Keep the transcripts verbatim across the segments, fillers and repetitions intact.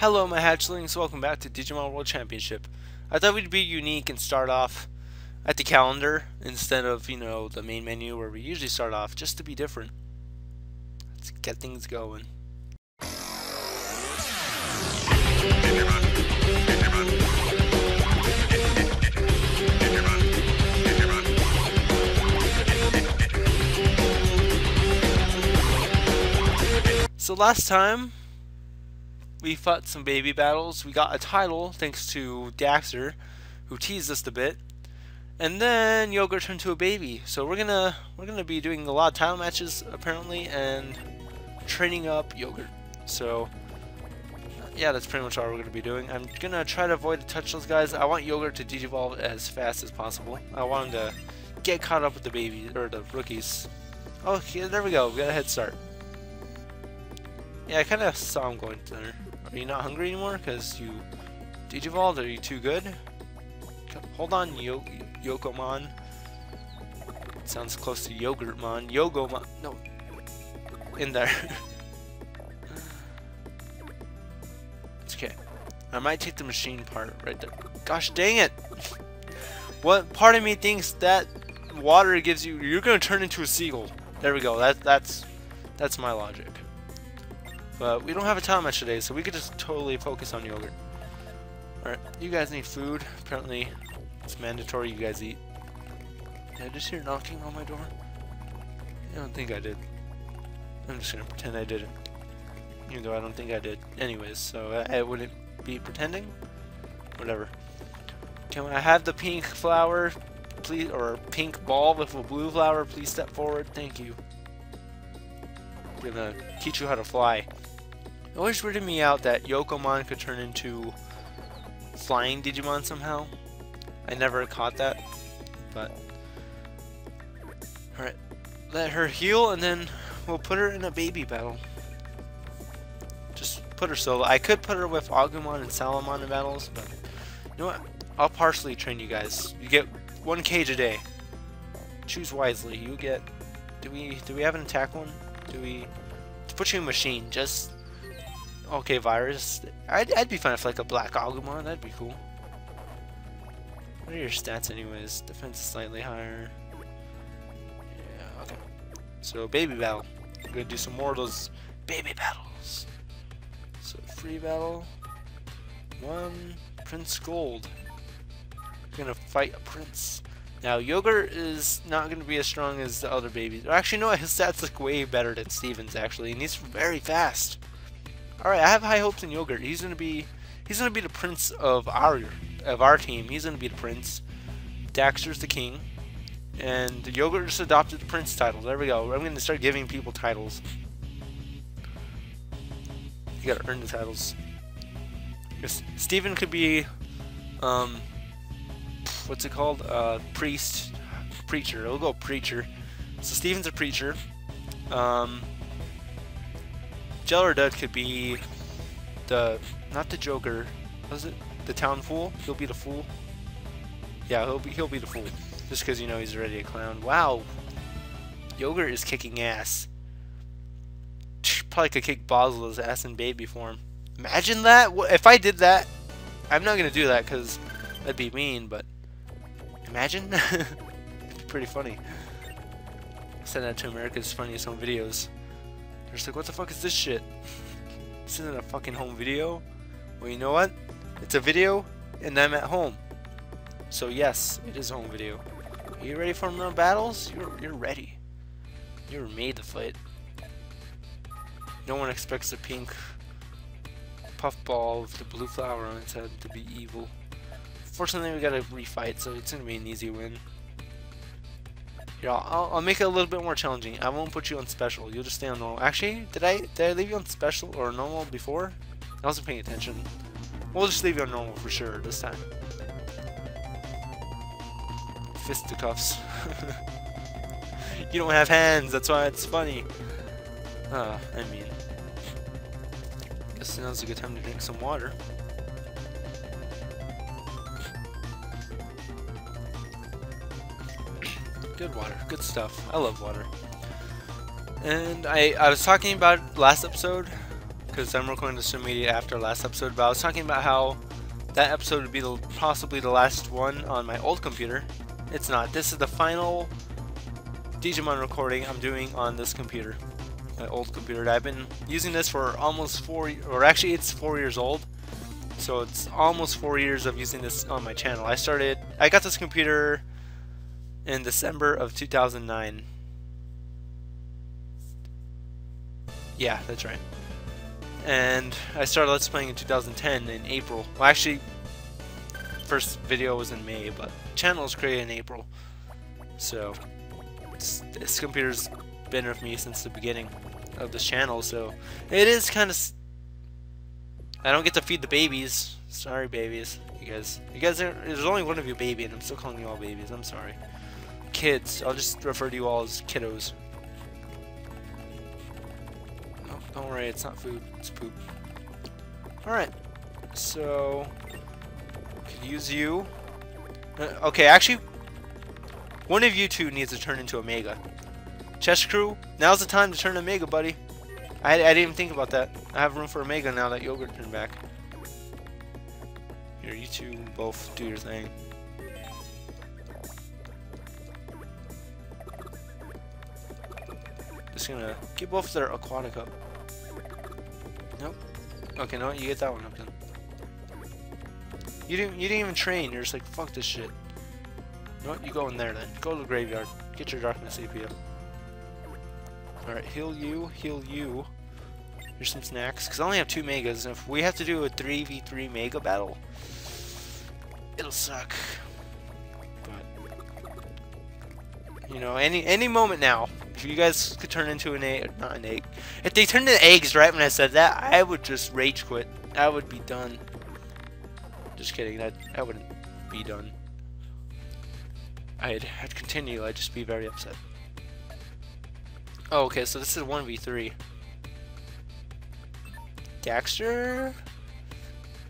Hello my hatchlings, welcome back to Digimon World Championship. I thought we'd be unique and start off at the calendar instead of, you know, the main menu where we usually start off, just to be different. Let's get things going. So last time we fought some baby battles. We got a title thanks to Daxter, who teased us a bit, and then Yogurt turned to a baby. So we're gonna we're gonna be doing a lot of title matches apparently, and training up Yogurt. So yeah, that's pretty much all we're gonna be doing. I'm gonna try to avoid to touch those guys. I want Yogurt to digivolve as fast as possible. I want him to get caught up with the baby or the rookies. Okay, there we go. We got a head start. Yeah, I kind of saw him going to there. Are you not hungry anymore? Because you digivolved? Are you too good? Hold on, Yo Yokomon. Sounds close to Yogurtmon. Yogomon. No. In there. It's okay. I might take the machine part right there. Gosh dang it! What part of me thinks that water gives you... You're going to turn into a seagull. There we go. That, that's, that's my logic. But we don't have a time match today, so we could just totally focus on Yogurt. Alright, you guys need food. Apparently, it's mandatory you guys eat. Did I just hear knocking on my door? I don't think I did. I'm just gonna pretend I didn't. Even though I don't think I did. Anyways, so I, I wouldn't be pretending. Whatever. Can I have the pink flower, please? Or pink ball with a blue flower? Please step forward. Thank you. I'm gonna teach you how to fly. It always weirded me out that Yokomon could turn into flying Digimon somehow. I never caught that, but... Alright, let her heal and then we'll put her in a baby battle. Just put her solo. I could put her with Agumon and Salamon in battles, but... You know what? I'll partially train you guys. You get one cage a day. Choose wisely. You get... Do we, do we have an attack one? Do we... Put you in machine, just... Okay, virus. I'd, I'd be fine if, like, a black Agumon. That'd be cool. What are your stats anyways? Defense is slightly higher. Yeah, okay. So, baby battle. We're gonna do some more of those baby battles. So, free battle. One. Prince Gold. We're gonna fight a prince. Now, Yogurt is not going to be as strong as the other babies. Actually, no, his stats look way better than Steven's, actually, and he's very fast. Alright, I have high hopes in Yogurt. He's going to be he's gonna be the prince of our of our team. He's going to be the prince. Daxter's the king. And Yogurt just adopted the prince title. There we go. I'm going to start giving people titles. You got to earn the titles. Steven could be... Um, What's it called? Uh, priest, preacher. We'll go preacher. So Steven's a preacher. Um, Jell or Dud could be the not the Joker. Was it the town fool? He'll be the fool. Yeah, he'll be he'll be the fool. Just because you know he's already a clown. Wow, Yogurt is kicking ass. Probably could kick Basil's ass in baby form. Imagine that. If I did that, I'm not gonna do that because that'd be mean, but. Imagine? It'd be pretty funny. Send that to America's Funniest Home Videos. They're just like, what the fuck is this shit? This isn't a fucking home video. Well, you know what? It's a video, and I'm at home. So yes, it is a home video. Are you ready for more battles? You're, you're ready. You were made to fight. No one expects the pink puffball with the blue flower on its head to be evil. Fortunately, we gotta refight, so it's gonna be an easy win. Yeah, I'll, I'll make it a little bit more challenging. I won't put you on special. You'll just stay on normal. Actually, did I did I leave you on special or normal before? I wasn't paying attention. We'll just leave you on normal for sure this time. Fisticuffs. You don't have hands. That's why it's funny. Uh, I mean, I guess now's a good time to drink some water. Good water, good stuff. I love water. And I, I was talking about last episode, because I'm recording this immediately after last episode, but I was talking about how that episode would be the, possibly the last one on my old computer. It's not. This is the final Digimon recording I'm doing on this computer, my old computer. I've been using this for almost four, or actually it's four years old. So it's almost four years of using this on my channel. I started, I got this computer in December of two thousand nine. Yeah, that's right. And I started Let's Playing in two thousand ten in April. Well, actually, first video was in May, but channel was created in April. So it's, this computer's been with me since the beginning of this channel. So it is kind of. I don't get to feed the babies. Sorry, babies. You guys, you guys, are, there's only one of you, baby, and I'm still calling you all babies. I'm sorry, kids. I'll just refer to you all as kiddos. No, don't worry, it's not food. It's poop. All right. So, could use you. Uh, okay, actually, one of you two needs to turn into Omega. Chesskrew, now's the time to turn Omega, buddy. I, I didn't even think about that. I have room for Omega now that Yogurt turned back. Here, you two both do your thing. Just gonna get both their aquatic up. Nope. Okay, no, you get that one up then. You didn't. You didn't even train. You're just like, fuck this shit. No, you go in there then. Go to the graveyard. Get your darkness A P up. Alright, heal you, heal you. Here's some snacks, because I only have two megas, and if we have to do a three v three mega battle, it'll suck. But, you know, any any moment now, if you guys could turn into an egg, not an egg. If they turned into eggs right when I said that, I would just rage quit. I would be done. Just kidding, I, I wouldn't be done. I'd, I'd continue, I'd just be very upset. Oh, okay, so this is one v three. Daxter?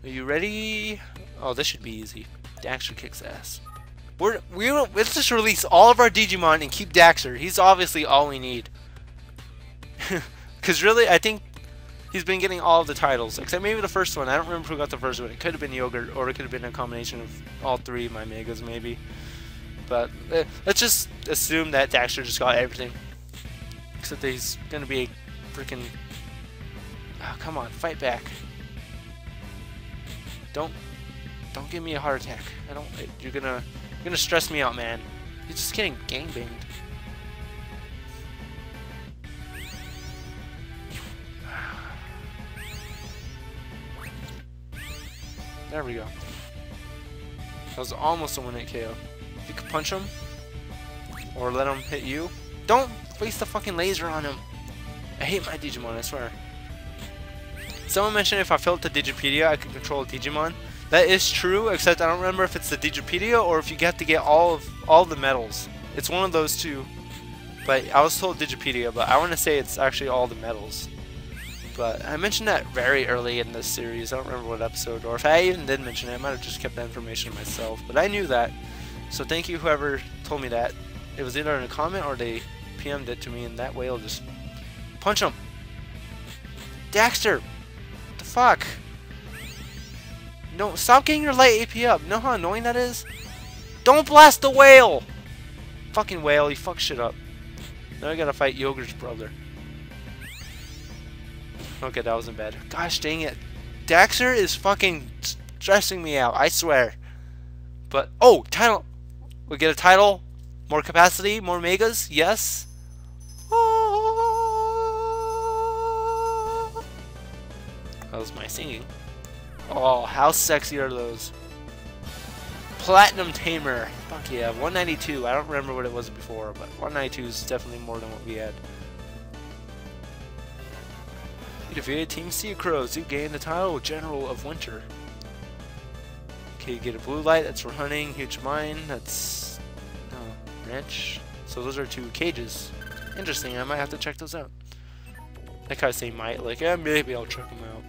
Are you ready? Oh, this should be easy. Daxter kicks ass. We're, we let's just release all of our Digimon and keep Daxter. He's obviously all we need. Because really, I think he's been getting all of the titles, except maybe the first one. I don't remember who got the first one. It could have been Yogurt, or it could have been a combination of all three of my megas, maybe. But eh, let's just assume that Daxter just got everything. Except that he's gonna be a freaking. Oh, come on, fight back! Don't, don't give me a heart attack. I don't. You're gonna, you're gonna stress me out, man. You're just getting gangbanged. There we go. That was almost a one hit K O. You could punch him, or let him hit you. Don't waste the fucking laser on him. I hate my Digimon, I swear. Someone mentioned if I filled the Digipedia, I could control a Digimon. That is true, except I don't remember if it's the Digipedia or if you have to get all of all the medals. It's one of those two. But I was told Digipedia, but I want to say it's actually all the medals. But I mentioned that very early in this series. I don't remember what episode, or if I even did mention it, I might have just kept that information myself. But I knew that. So thank you, whoever told me that. It was either in a comment or they P M'd it to me, and that way I'll just punch him. Daxter! What the fuck? No, stop getting your light A P up. Know how annoying that is? Don't blast the whale! Fucking whale, you fuck shit up. Now I gotta fight Yogurt's brother. Okay, that wasn't bad. Gosh dang it. Daxter is fucking stressing me out, I swear. But, oh, title! We get a title? More capacity, more megas, yes. Oh. That was my singing. Oh, how sexy are those? Platinum Tamer. Fuck yeah, one ninety-two. I don't remember what it was before, but one ninety-two is definitely more than what we had. You defeated Team Sea Crows. You gained the title General of Winter. Okay, you get a blue light. That's for hunting. Huge mine. That's... Ranch. So those are two cages. Interesting, I might have to check those out. I kind of say might, like, yeah, maybe I'll check them out.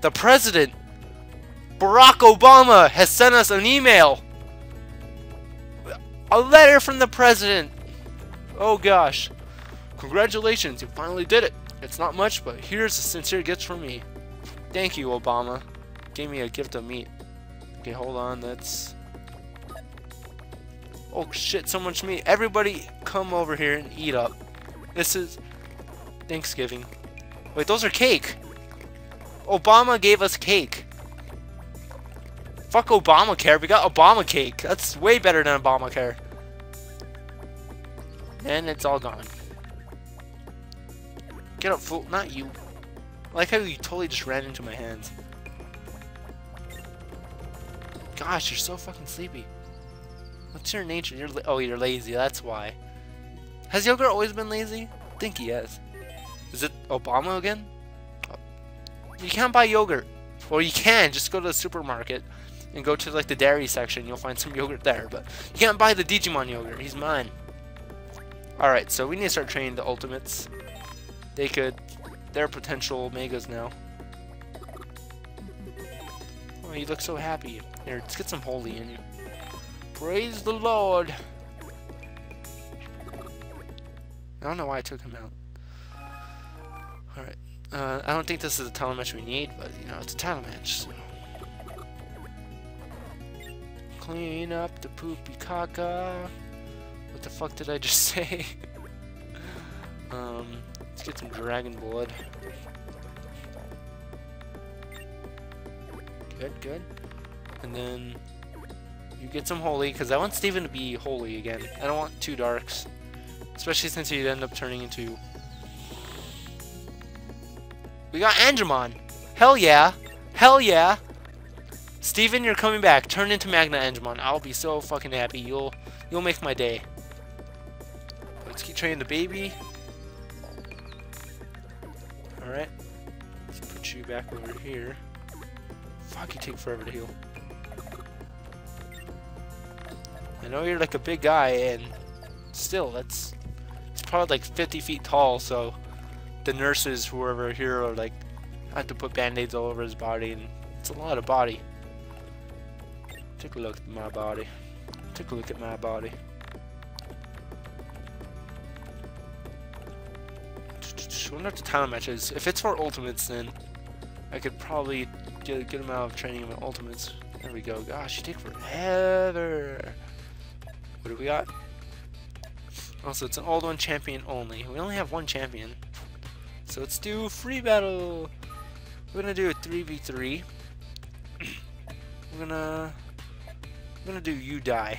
The President, Barack Obama, has sent us an email. A letter from the President. Oh gosh. Congratulations, you finally did it. It's not much, but here's a sincere gift from me. Thank you, Obama. Gave me a gift of meat. Okay, hold on, that's... Oh shit, so much meat. Everybody come over here and eat up. This is Thanksgiving. Wait, those are cake. Obama gave us cake. Fuck Obamacare, we got Obama cake. That's way better than Obamacare. And it's all gone. Get up, fool. Not you. I like how you totally just ran into my hands. Gosh, you're so fucking sleepy. What's your nature? You're la oh, you're lazy. That's why. Has Yogurt always been lazy? I think he has. Is it Obama again? Oh. You can't buy yogurt. Well, you can. Just go to the supermarket and go to like the dairy section. You'll find some yogurt there. But you can't buy the Digimon yogurt. He's mine. All right, so we need to start training the Ultimates. They could, they're potential Omegas now. Oh, you look so happy. Here, let's get some holy in you. Praise the Lord. I don't know why I took him out. All right, uh, I don't think this is the title match we need, but you know, it's a title match. So. Clean up the poopy caca. What the fuck did I just say? um, let's get some dragon blood. Good, good. And then you get some holy, because I want Steven to be holy again. I don't want two darks, especially since he'd end up turning into... We got Angemon. Hell yeah. Hell yeah. Steven, you're coming back. Turn into MagnaAngemon. I'll be so fucking happy. You'll you'll make my day. Let's keep training the baby. Alright. Let's put you back over here. Fuck, you take forever to heal. I know you're like a big guy, and still, that's... It's probably like fifty feet tall, so... The nurses, whoever here, are like... have to put band-aids all over his body, and... It's a lot of body. Take a look at my body. Take a look at my body. I wonder if the title match is. If it's for Ultimates, then I could probably get a good amount of training with Ultimates. There we go. Gosh, you take forever. What do we got? Also, it's an old one champion only. We only have one champion. So let's do free battle. We're gonna do a three v three. We're gonna... We're gonna do You Die.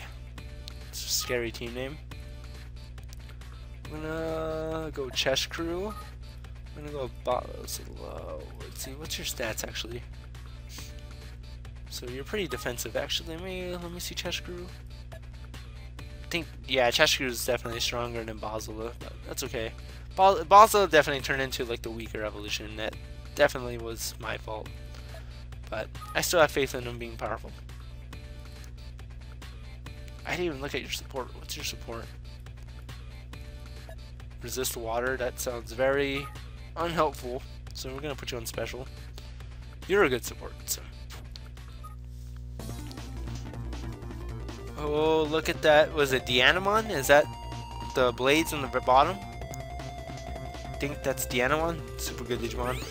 It's a scary team name. We're gonna go Chesskrew. We're gonna go Basil. Let's see, what's your stats actually? So you're pretty defensive actually. Let me, let me see Chesskrew. I think, yeah, Chesskrew is definitely stronger than Basil, but that's okay. Basil definitely turned into like the weaker evolution. That definitely was my fault, but I still have faith in him being powerful. I didn't even look at your support. What's your support? Resist water. That sounds very unhelpful, so we're gonna put you on special. You're a good support, so. Oh, look at that. Was it Dianamon? Is that the blades on the bottom? I think that's Dianamon. Super good Digimon.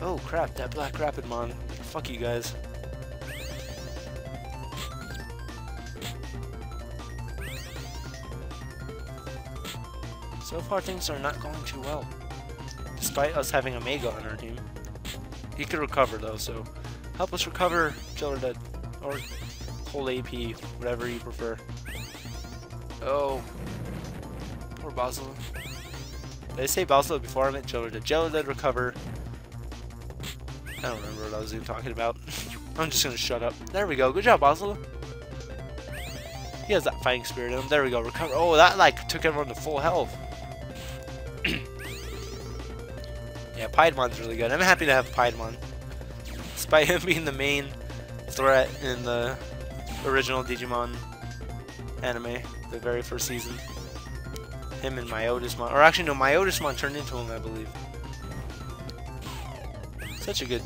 Oh crap, that Black Rapidmon. Fuck you guys. So far things are not going too well. Despite us having Omega on our team. He could recover though, so help us recover, Jell or whole A P, whatever you prefer. Oh, poor Basil. Did I say Basil before I meant Jell Jell did recover. I don't remember what I was even talking about. I'm just gonna shut up. There we go. Good job, Basil. He has that fighting spirit in him. There we go. Recover. Oh, that like took everyone to full health. Yeah, Piedmon's really good. I'm happy to have Piedmon. Despite him being the main threat in the original Digimon anime, the very first season. Him and Myotismon. Or actually, no, Myotismon turned into him, I believe. Such a good...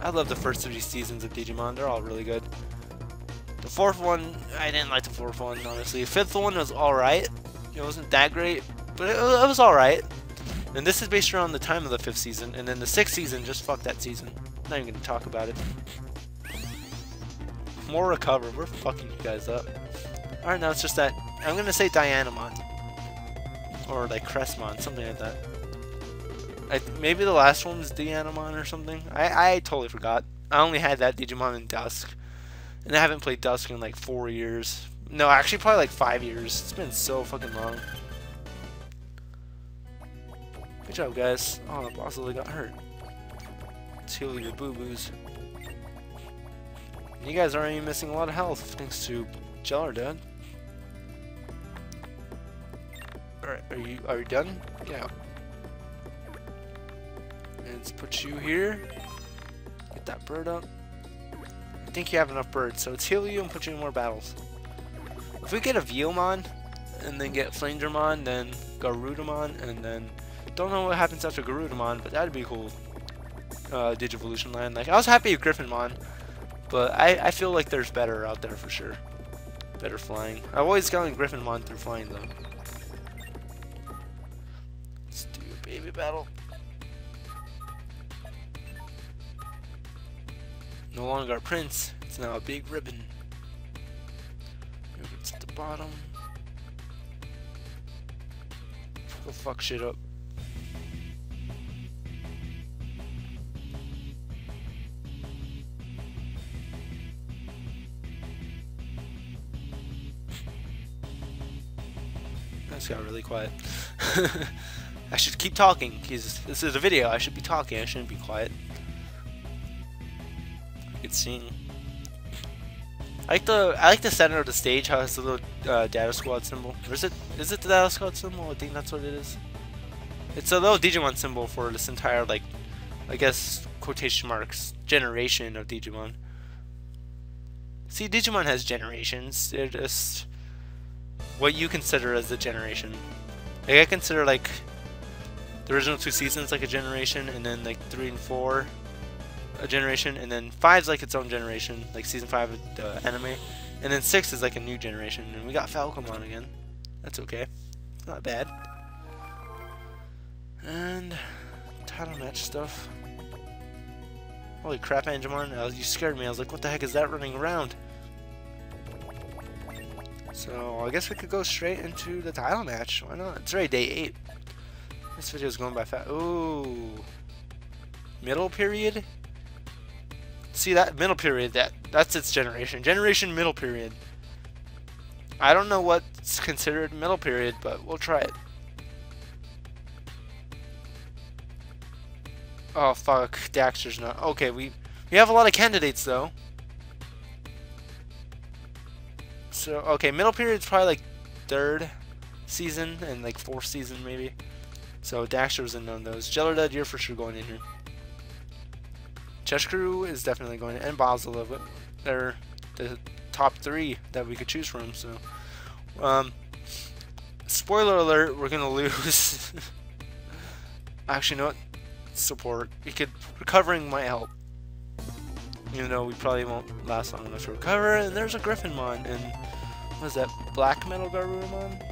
I love the first three seasons of Digimon. They're all really good. The fourth one... I didn't like the fourth one, honestly. The fifth one was alright. It wasn't that great. but it, it was alright. And this is based around the time of the fifth season, and then the sixth season, just fuck that season. I'm not even gonna talk about it. More recover, we're fucking you guys up. Alright, now it's just that, I'm gonna say Dianamon. Or like Cressmon, something like that. I, maybe the last one was Dianamon or something. I, I totally forgot. I only had that Digimon in Dusk. And I haven't played Dusk in like four years. No, actually probably like five years. It's been so fucking long. Good job, guys. Oh, the boss really got hurt. Let's heal your boo-boos. You guys are already missing a lot of health thanks to Jell or Dad. Alright, are you are you done? Get out. Let's put you here. Get that bird up. I think you have enough birds, so let's heal you and put you in more battles. If we get a Veemon, and then get Flamedramon, then Garudamon, and then... Don't know what happens after Garudamon, but that'd be cool. Uh, Digivolution line. Like, I was happy with Gryphonmon, but I, I feel like there's better out there for sure. Better flying. I've always gotten Gryphonmon through flying, though. Let's do a baby battle. No longer a prince, it's now a big ribbon. Yogurt's at the bottom. Go fuck shit up. This got really quiet. I should keep talking, because this is a video, I should be talking, I shouldn't be quiet. Scene. I like the I like the center of the stage. How it's the little uh, Data Squad symbol. Or is it is it the Data Squad symbol? I think that's what it is. It's a little Digimon symbol for this entire, like, I guess quotation marks, generation of Digimon. See, Digimon has generations. They're just what you consider as the generation. Like, I consider like the original two seasons like a generation, and then like three and four. A generation, and then five's like its own generation, like season five of uh, anime, and then six is like a new generation, and we got Falcomon again. That's okay, it's not bad. And title match stuff. Holy crap, Angemon! I was, you scared me. I was like, what the heck is that running around? So I guess we could go straight into the title match. Why not? It's already day eight. This video is going by fast. Ooh, middle period. See, that middle period, that that's its generation. Generation middle period. I don't know what's considered middle period, but we'll try it. Oh, fuck. Daxter's not. Okay, we, we have a lot of candidates, though. So, okay, middle period's probably like third season and like fourth season, maybe. So, Daxter's in none of those. Jellardud, you're for sure going in here. Chesskrew is definitely going to, and Basil of it. They're the top three that we could choose from, so. Um, spoiler alert, we're going to lose. Actually, no, support. We could, recovering might help. Even though we probably won't last long enough to recover. And there's a Gryphonmon, and what is that? Black Metal Garudamon?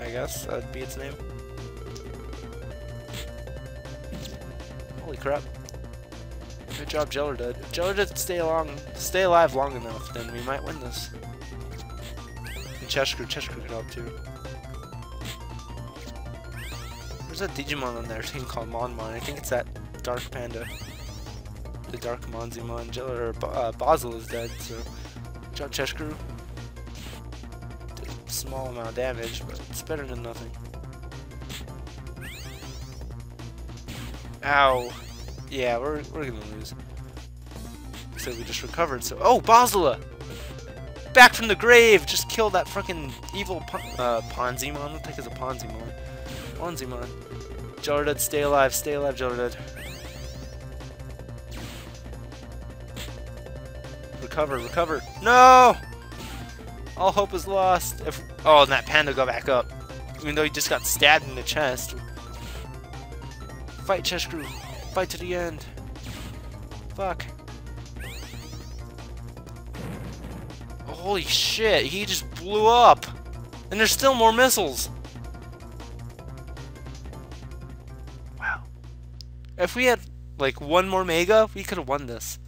I guess that'd be its name. Holy crap. Good job, Jellardud. If Jellardud stay along, stay alive long enough, then we might win this. And Chesskrew, Chesskrew could help too. There's a Digimon on there, thing called Monmon. I think it's that Dark Panda, the Dark Monzimon. Jellard, uh, Basil is dead, so good job, Chesskrew. Did a small amount of damage, but it's better than nothing. Ow. Yeah, we're, we're gonna lose. So we just recovered, so... Oh, Basila! Back from the grave! Just killed that fucking evil pon uh, Ponzimon. What the heck is a Ponzimon? Ponzimon. Jellardud, stay alive. Stay alive, Jellardud. Recover, recover. No! All hope is lost. If oh, and that panda got back up. Even though he just got stabbed in the chest. Fight, Chesskrew. Fight to the end. Fuck. Holy shit, he just blew up. And there's still more missiles. If we had like one more Mega, we could have won this.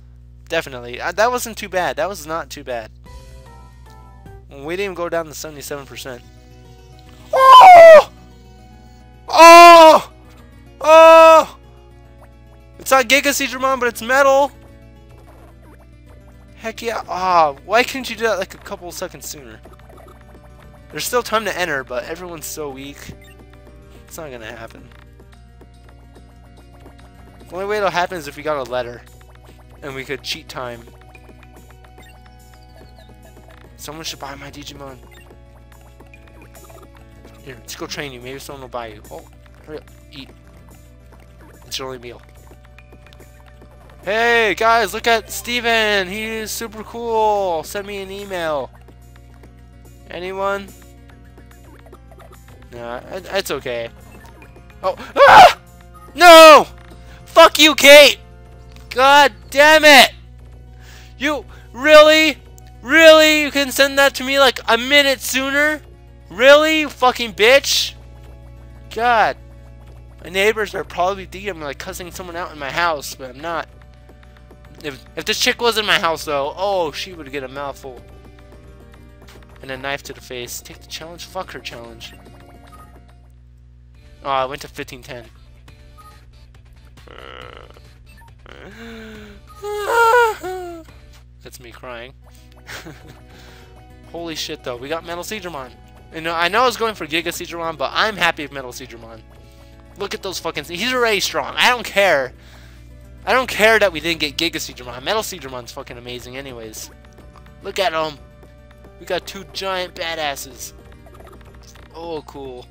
Definitely. I, that wasn't too bad. That was not too bad. We didn't go down to seventy-seven percent. Oh! Oh! Oh! It's not GigaSeadramon, but it's Metal! Heck yeah. Ah, oh, why couldn't you do that like a couple seconds sooner? There's still time to enter, but everyone's so weak. It's not gonna happen. The only way it'll happen is if we got a letter. And we could cheat time. Someone should buy my Digimon. Here, let's go train you. Maybe someone will buy you. Oh, hurry up. Eat. It's your only meal. Hey, guys, look at Steven. He's super cool. Send me an email. Anyone? Nah, it's okay. Oh. Ah! No! Fuck you, Kate! God damn it! You really? Really? You can send that to me like a minute sooner? Really? You fucking bitch? God. My neighbors are probably thinking I'm like cussing someone out in my house, but I'm not. If, if this chick was in my house though, oh, she would get a mouthful. And a knife to the face. Take the challenge? Fuck her challenge. Oh, I went to fifteen ten. That's me crying. Holy shit though, we got MetalSeadramon. You know, I know I was going for GigaSeadramon, but I'm happy with MetalSeadramon. Look at those fucking... He's already strong. I don't care. I don't care that we didn't get GigaSeadramon. MetalSeadramon's fucking amazing anyways. Look at him. We got two giant badasses. Oh, cool.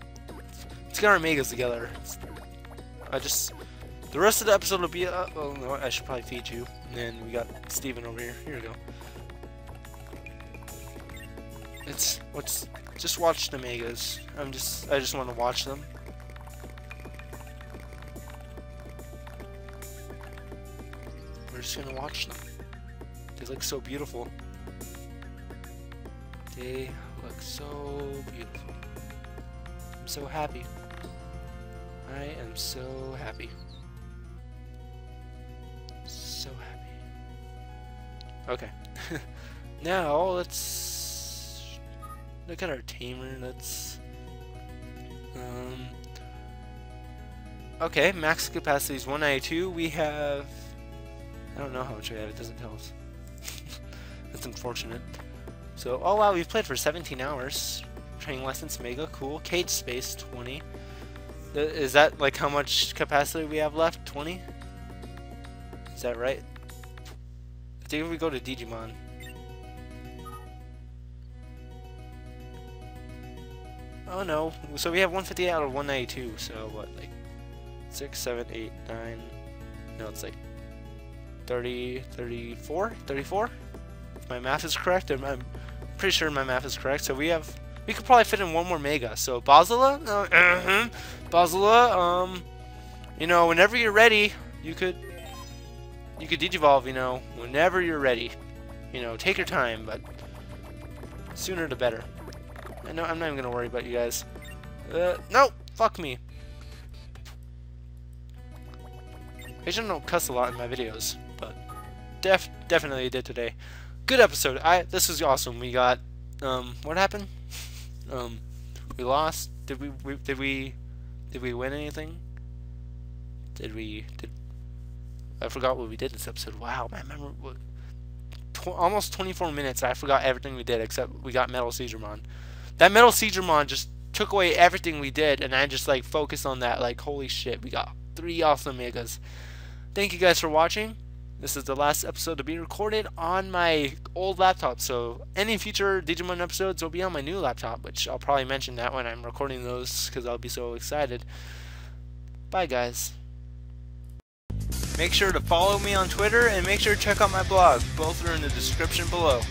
Let's get our Megas together. I just... The rest of the episode will be... Uh, well, no, I should probably feed you. And then we got Steven over here. Here we go. It's... What's... Just watch the Megas. I'm just... I just want to watch them. We're just gonna watch them. They look so beautiful. They look so beautiful. I'm so happy. I am so happy. So happy. Okay. Now, let's... Look at our tamer. Let's... Um... Okay, max capacity is one ninety-two. We have... I don't know how much we have. It doesn't tell us. That's unfortunate. So, oh wow, we've played for seventeen hours. Training license, Mega, cool. Cage space, twenty. Is that like how much capacity we have left? twenty? Is that right? I think if we go to Digimon. Oh no, so we have one fifty-eight out of one ninety-two, so what, like six, seven, eight, nine. No, it's like thirty, thirty-four? thirty-four? If my math is correct, I'm, I'm pretty sure my math is correct, so we have... We could probably fit in one more Mega. So, Basila? Uh, uh-huh. Basila, um... You know, whenever you're ready, you could... You could Digivolve, you know, whenever you're ready. You know, take your time, but... Sooner the better. I know, I'm not even gonna worry about you guys. Uh, no! Fuck me! I shouldn't know cuss a lot in my videos, but... Def definitely did today. Good episode. I this was awesome. We got um what happened? Um we lost. Did we, we did we did we win anything? Did we did I forgot what we did this episode. Wow, I remember what, tw almost twenty-four minutes. I forgot everything we did except we got MetalSeadramon. That MetalSeadramon just took away everything we did, and I just like focused on that like holy shit, we got three awesome Megas. Thank you guys for watching. This is the last episode to be recorded on my old laptop, so any future Digimon episodes will be on my new laptop, which I'll probably mention that when I'm recording those, because I'll be so excited. Bye, guys. Make sure to follow me on Twitter, and make sure to check out my blog. Both are in the description below.